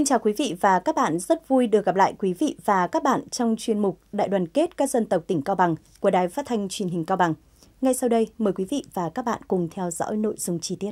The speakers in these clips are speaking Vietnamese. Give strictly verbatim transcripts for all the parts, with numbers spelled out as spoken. Xin chào quý vị và các bạn, rất vui được gặp lại quý vị và các bạn trong chuyên mục Đại đoàn kết các dân tộc tỉnh Cao Bằng của Đài Phát thanh Truyền hình Cao Bằng. Ngay sau đây, mời quý vị và các bạn cùng theo dõi nội dung chi tiết.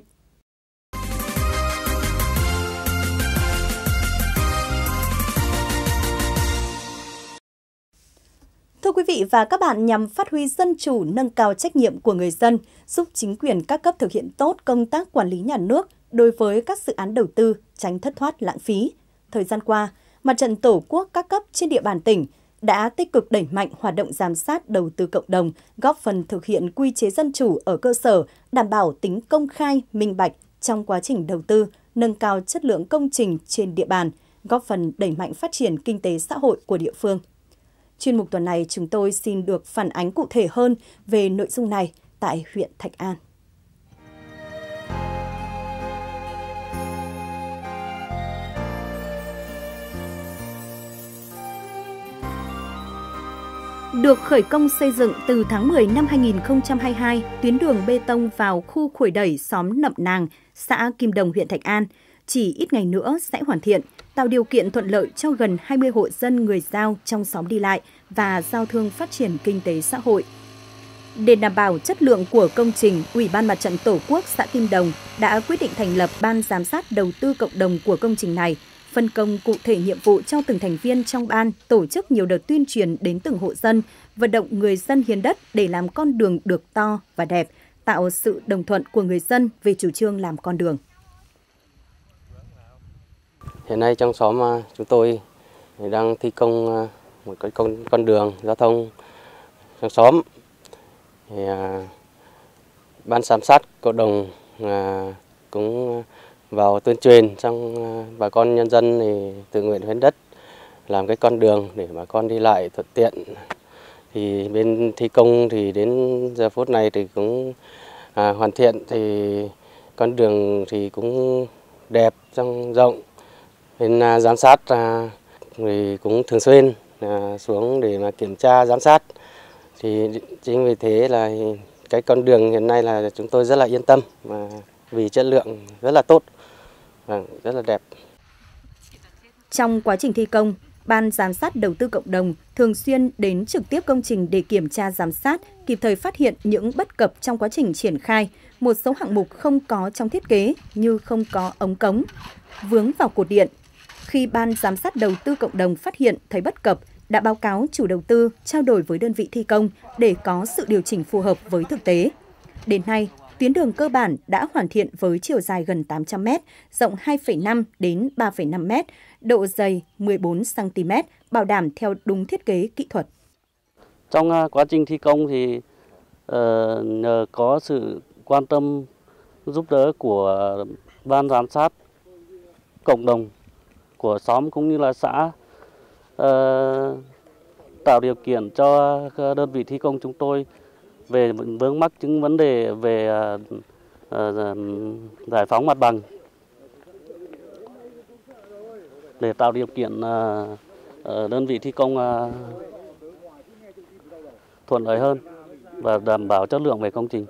Thưa quý vị và các bạn, nhằm phát huy dân chủ, nâng cao trách nhiệm của người dân, giúp chính quyền các cấp thực hiện tốt công tác quản lý nhà nước đối với các dự án đầu tư, tránh thất thoát lãng phí. Thời gian qua, Mặt trận Tổ quốc các cấp trên địa bàn tỉnh đã tích cực đẩy mạnh hoạt động giám sát đầu tư cộng đồng, góp phần thực hiện quy chế dân chủ ở cơ sở, đảm bảo tính công khai, minh bạch trong quá trình đầu tư, nâng cao chất lượng công trình trên địa bàn, góp phần đẩy mạnh phát triển kinh tế xã hội của địa phương. Chuyên mục tuần này chúng tôi xin được phản ánh cụ thể hơn về nội dung này tại huyện Thạch An. Được khởi công xây dựng từ tháng mười năm hai nghìn không trăm hai mươi hai, tuyến đường bê tông vào khu khuổi đẩy xóm Nậm Nàng, xã Kim Đồng, huyện Thạch An, chỉ ít ngày nữa sẽ hoàn thiện, tạo điều kiện thuận lợi cho gần hai mươi hộ dân người Dao trong xóm đi lại và giao thương phát triển kinh tế xã hội. Để đảm bảo chất lượng của công trình, Ủy ban Mặt trận Tổ quốc xã Kim Đồng đã quyết định thành lập Ban Giám sát Đầu tư Cộng đồng của công trình này, phân công cụ thể nhiệm vụ cho từng thành viên trong ban, tổ chức nhiều đợt tuyên truyền đến từng hộ dân, vận động người dân hiến đất để làm con đường được to và đẹp, tạo sự đồng thuận của người dân về chủ trương làm con đường. Hiện nay trong xóm chúng tôi đang thi công một cái con, con đường giao thông trong xóm. Thì, ban giám sát cộng đồng cũng vào tuyên truyền trong bà con nhân dân thì tự nguyện hiến đất làm cái con đường để bà con đi lại thuận tiện. Thì bên thi công thì đến giờ phút này thì cũng à, hoàn thiện, thì con đường thì cũng đẹp, trong rộng. Bên à, giám sát à, thì cũng thường xuyên à, xuống để mà kiểm tra giám sát. Thì chính vì thế là cái con đường hiện nay là chúng tôi rất là yên tâm mà vì chất lượng rất là tốt. Rất là đẹp. Trong quá trình thi công, Ban Giám sát Đầu tư Cộng đồng thường xuyên đến trực tiếp công trình để kiểm tra giám sát, kịp thời phát hiện những bất cập trong quá trình triển khai, một số hạng mục không có trong thiết kế như không có ống cống, vướng vào cột điện. Khi Ban Giám sát Đầu tư Cộng đồng phát hiện thấy bất cập, đã báo cáo chủ đầu tư trao đổi với đơn vị thi công để có sự điều chỉnh phù hợp với thực tế. Đến nay, tuyến đường cơ bản đã hoàn thiện với chiều dài gần tám trăm mét, rộng hai phẩy năm đến ba phẩy năm mét, độ dày mười bốn xăng-ti-mét, bảo đảm theo đúng thiết kế kỹ thuật. Trong quá trình thi công thì uh, nhờ có sự quan tâm giúp đỡ của Ban Giám sát Cộng đồng của xóm cũng như là xã, uh, tạo điều kiện cho đơn vị thi công chúng tôi về vướng mắc những vấn đề về giải phóng mặt bằng để tạo điều kiện đơn vị thi công thuận lợi hơn và đảm bảo chất lượng về công trình.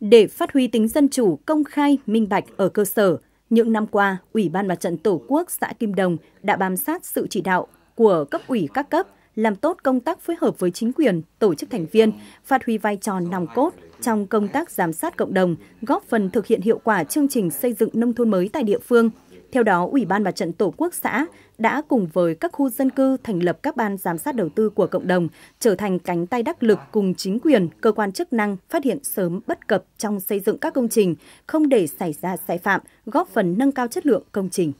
Để phát huy tính dân chủ, công khai, minh bạch ở cơ sở, những năm qua, Ủy ban Mặt trận Tổ quốc xã Kim Đồng đã bám sát sự chỉ đạo của cấp ủy các cấp, làm tốt công tác phối hợp với chính quyền, tổ chức thành viên, phát huy vai trò nòng cốt trong công tác giám sát cộng đồng, góp phần thực hiện hiệu quả chương trình xây dựng nông thôn mới tại địa phương. Theo đó, Ủy ban Mặt trận Tổ quốc xã đã cùng với các khu dân cư thành lập các ban giám sát đầu tư của cộng đồng, trở thành cánh tay đắc lực cùng chính quyền, cơ quan chức năng phát hiện sớm bất cập trong xây dựng các công trình, không để xảy ra sai phạm, góp phần nâng cao chất lượng công trình.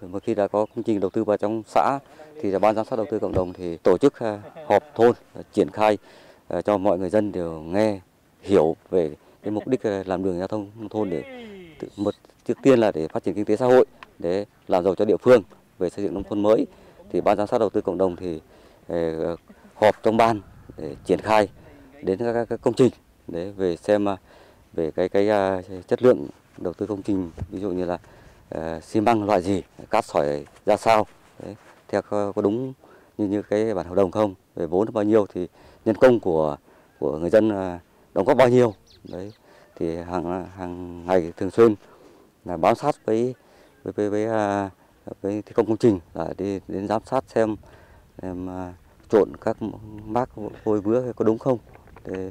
Một khi đã có công trình đầu tư vào trong xã thì Ban Giám sát Đầu tư Cộng đồng thì tổ chức họp thôn triển khai cho mọi người dân đều nghe hiểu về cái mục đích làm đường giao thông nông thôn, để một trước tiên là để phát triển kinh tế xã hội, để làm giàu cho địa phương, về xây dựng nông thôn mới thì Ban Giám sát Đầu tư Cộng đồng thì họp trong ban để triển khai đến các công trình để về xem về cái cái chất lượng đầu tư công trình, ví dụ như là xi măng loại gì, cát sỏi ra sao, đấy, theo có đúng như như cái bản hợp đồng không, về vốn bao nhiêu thì nhân công của của người dân đóng góp bao nhiêu, đấy thì hàng hàng ngày thường xuyên là bám sát với với với với, với thi công công trình là đi đến giám sát xem em, trộn các mác vôi vữa có đúng không, để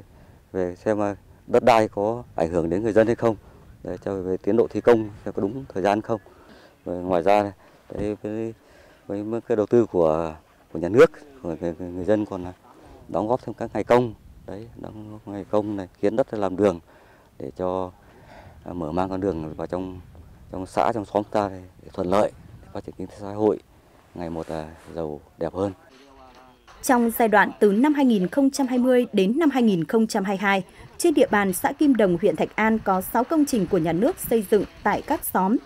về xem đất đai có ảnh hưởng đến người dân hay không, để cho về tiến độ thi công có đúng thời gian không. Và ngoài ra đấy, với, với cái đầu tư của của nhà nước, của người, người dân còn đóng góp thêm các ngày công đấy, đóng góp ngày công này khiến đất làm đường để cho à, mở mang con đường vào trong trong xã, trong xóm ta này, để thuận lợi để phát triển kinh tế xã hội ngày một là giàu đẹp hơn. Trong giai đoạn từ năm hai nghìn không trăm hai mươi đến năm hai nghìn không trăm hai mươi hai, trên địa bàn xã Kim Đồng, huyện Thạch An có sáu công trình của nhà nước xây dựng tại các xóm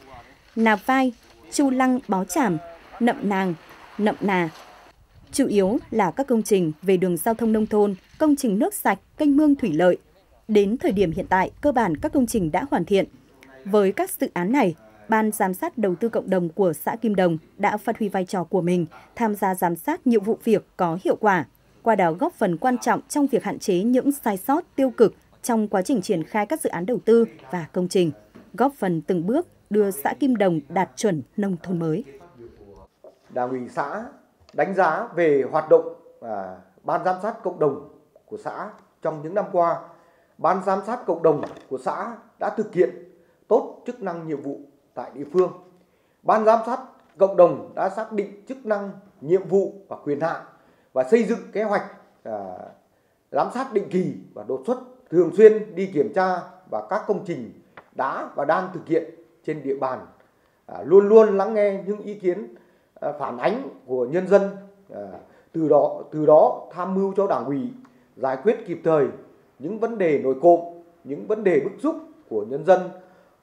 Nà Vai, Chu Lăng, Bó Chàm, Nậm Nàng, Nậm Nà. Chủ yếu là các công trình về đường giao thông nông thôn, công trình nước sạch, kênh mương thủy lợi. Đến thời điểm hiện tại, cơ bản các công trình đã hoàn thiện. Với các dự án này, Ban Giám sát Đầu tư Cộng đồng của xã Kim Đồng đã phát huy vai trò của mình, tham gia giám sát nhiều vụ việc có hiệu quả, qua đó góp phần quan trọng trong việc hạn chế những sai sót tiêu cực trong quá trình triển khai các dự án đầu tư và công trình, góp phần từng bước đưa xã Kim Đồng đạt chuẩn nông thôn mới. Đảng ủy xã đánh giá về hoạt động à, Ban Giám sát Cộng đồng của xã trong những năm qua, Ban Giám sát Cộng đồng của xã đã thực hiện tốt chức năng nhiệm vụ tại địa phương. Ban Giám sát Cộng đồng đã xác định chức năng, nhiệm vụ và quyền hạn và xây dựng kế hoạch à, giám sát định kỳ và đột xuất, thường xuyên đi kiểm tra và các công trình đã và đang thực hiện trên địa bàn, à, luôn luôn lắng nghe những ý kiến à, phản ánh của nhân dân, à, từ đó từ đó tham mưu cho Đảng ủy giải quyết kịp thời những vấn đề nổi cộm, những vấn đề bức xúc của nhân dân,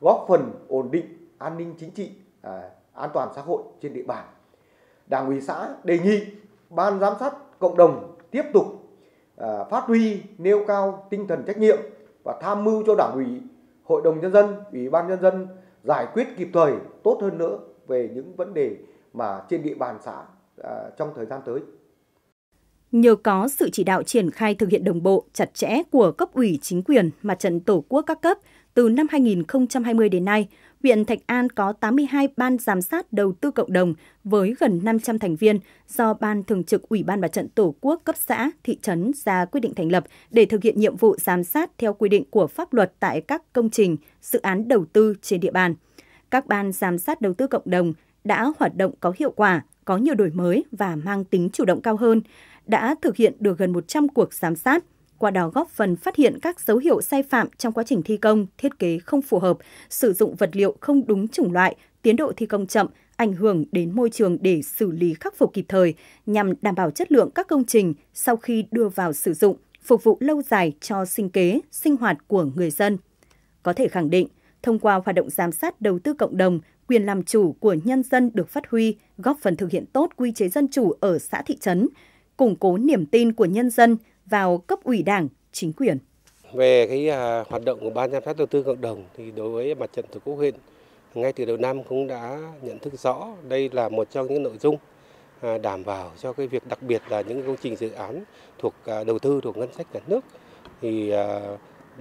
góp phần ổn định an ninh chính trị, à, an toàn xã hội trên địa bàn. Đảng ủy xã đề nghị Ban Giám sát Cộng đồng tiếp tục à, phát huy nêu cao tinh thần trách nhiệm và tham mưu cho Đảng ủy, Hội đồng Nhân dân, Ủy ban Nhân dân giải quyết kịp thời, tốt hơn nữa về những vấn đề mà trên địa bàn xã à, trong thời gian tới. Nhờ có sự chỉ đạo triển khai thực hiện đồng bộ, chặt chẽ của cấp ủy chính quyền, Mặt trận Tổ quốc các cấp, từ năm hai nghìn không trăm hai mươi đến nay, huyện Thạch An có tám mươi hai ban giám sát đầu tư cộng đồng với gần năm trăm thành viên do Ban Thường trực Ủy ban Mặt trận Tổ quốc cấp xã, thị trấn ra quyết định thành lập để thực hiện nhiệm vụ giám sát theo quy định của pháp luật tại các công trình, dự án đầu tư trên địa bàn. Các ban giám sát đầu tư cộng đồng đã hoạt động có hiệu quả, có nhiều đổi mới và mang tính chủ động cao hơn, đã thực hiện được gần một trăm cuộc giám sát, qua đó góp phần phát hiện các dấu hiệu sai phạm trong quá trình thi công, thiết kế không phù hợp, sử dụng vật liệu không đúng chủng loại, tiến độ thi công chậm, ảnh hưởng đến môi trường để xử lý khắc phục kịp thời, nhằm đảm bảo chất lượng các công trình sau khi đưa vào sử dụng, phục vụ lâu dài cho sinh kế, sinh hoạt của người dân. Có thể khẳng định, thông qua hoạt động giám sát đầu tư cộng đồng, quyền làm chủ của nhân dân được phát huy, góp phần thực hiện tốt quy chế dân chủ ở xã thị trấn, củng cố niềm tin của nhân dân vào cấp ủy Đảng, chính quyền. Về cái à, hoạt động của Ban Giám sát Đầu tư Cộng đồng thì đối với Mặt trận Tổ quốc huyện ngay từ đầu năm cũng đã nhận thức rõ đây là một trong những nội dung à, đảm bảo cho cái việc, đặc biệt là những công trình dự án thuộc à, đầu tư thuộc ngân sách nhà nước thì à,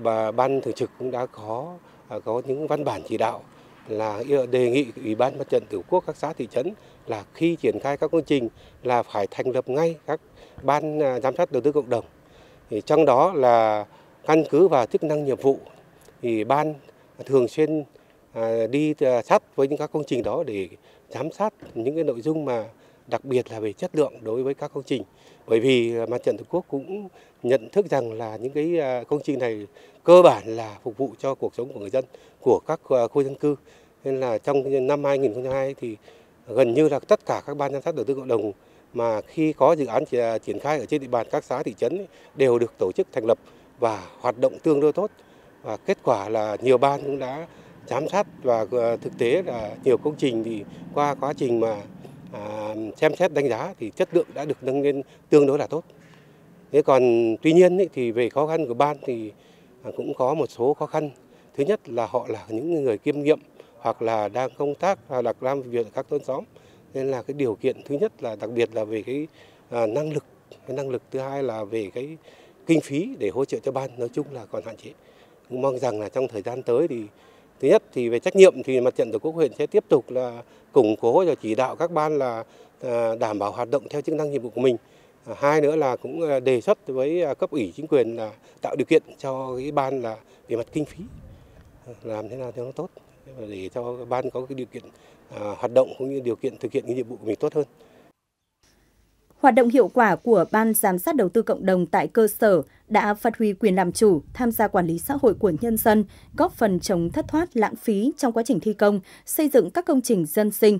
bà Ban Thường trực cũng đã có à, có những văn bản chỉ đạo là đề nghị Ủy ban Mặt trận Tổ quốc các xã thị trấn là khi triển khai các công trình là phải thành lập ngay các ban giám sát đầu tư cộng đồng. Thì trong đó là căn cứ vào chức năng nhiệm vụ thì ban thường xuyên đi sát với những các công trình đó để giám sát những cái nội dung mà đặc biệt là về chất lượng đối với các công trình. Bởi vì Mặt trận Tổ quốc cũng nhận thức rằng là những cái công trình này cơ bản là phục vụ cho cuộc sống của người dân, của các khu dân cư. Nên là trong năm hai nghìn không trăm hai mươi hai thì gần như là tất cả các ban giám sát đầu tư cộng đồng mà khi có dự án triển khai ở trên địa bàn các xã thị trấn đều được tổ chức thành lập và hoạt động tương đối tốt. Và kết quả là nhiều ban cũng đã giám sát và thực tế là nhiều công trình thì qua quá trình mà À, xem xét đánh giá thì chất lượng đã được nâng lên tương đối là tốt. Thế còn tuy nhiên ý, thì về khó khăn của ban thì cũng có một số khó khăn. Thứ nhất là họ là những người kiêm nhiệm hoặc là đang công tác hoặc là làm việc ở các thôn xóm, nên là cái điều kiện thứ nhất là đặc biệt là về cái à, năng lực, cái năng lực thứ hai là về cái kinh phí để hỗ trợ cho ban nói chung là còn hạn chế. Cũng mong rằng là trong thời gian tới thì Thứ nhất thì về trách nhiệm thì Mặt trận Tổ quốc huyện sẽ tiếp tục là củng cố và chỉ đạo các ban là đảm bảo hoạt động theo chức năng nhiệm vụ của mình. Hai nữa là cũng đề xuất với cấp ủy chính quyền là tạo điều kiện cho cái ban là về mặt kinh phí, làm thế nào cho nó tốt để cho ban có cái điều kiện hoạt động cũng như điều kiện thực hiện cái nhiệm vụ của mình tốt hơn. Hoạt động hiệu quả của Ban Giám sát Đầu tư Cộng đồng tại cơ sở đã phát huy quyền làm chủ, tham gia quản lý xã hội của nhân dân, góp phần chống thất thoát lãng phí trong quá trình thi công, xây dựng các công trình dân sinh.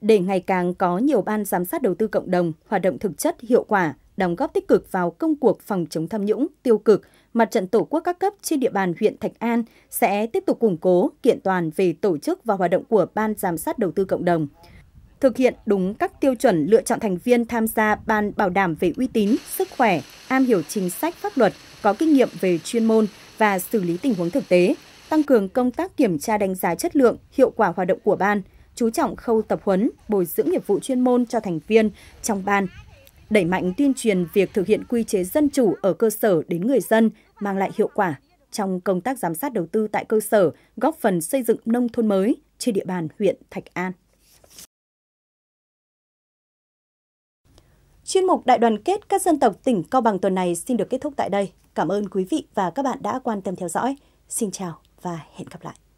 Để ngày càng có nhiều Ban Giám sát Đầu tư Cộng đồng hoạt động thực chất hiệu quả, đóng góp tích cực vào công cuộc phòng chống tham nhũng, tiêu cực, Mặt trận Tổ quốc các cấp trên địa bàn huyện Thạch An sẽ tiếp tục củng cố, kiện toàn về tổ chức và hoạt động của Ban Giám sát Đầu tư Cộng đồng. Thực hiện đúng các tiêu chuẩn lựa chọn thành viên tham gia ban bảo đảm về uy tín, sức khỏe, am hiểu chính sách pháp luật, có kinh nghiệm về chuyên môn và xử lý tình huống thực tế, tăng cường công tác kiểm tra đánh giá chất lượng, hiệu quả hoạt động của ban, chú trọng khâu tập huấn, bồi dưỡng nghiệp vụ chuyên môn cho thành viên trong ban, đẩy mạnh tuyên truyền việc thực hiện quy chế dân chủ ở cơ sở đến người dân mang lại hiệu quả trong công tác giám sát đầu tư tại cơ sở, góp phần xây dựng nông thôn mới trên địa bàn huyện Thạch An. Chuyên mục Đại đoàn kết các dân tộc tỉnh Cao Bằng tuần này xin được kết thúc tại đây. Cảm ơn quý vị và các bạn đã quan tâm theo dõi. Xin chào và hẹn gặp lại.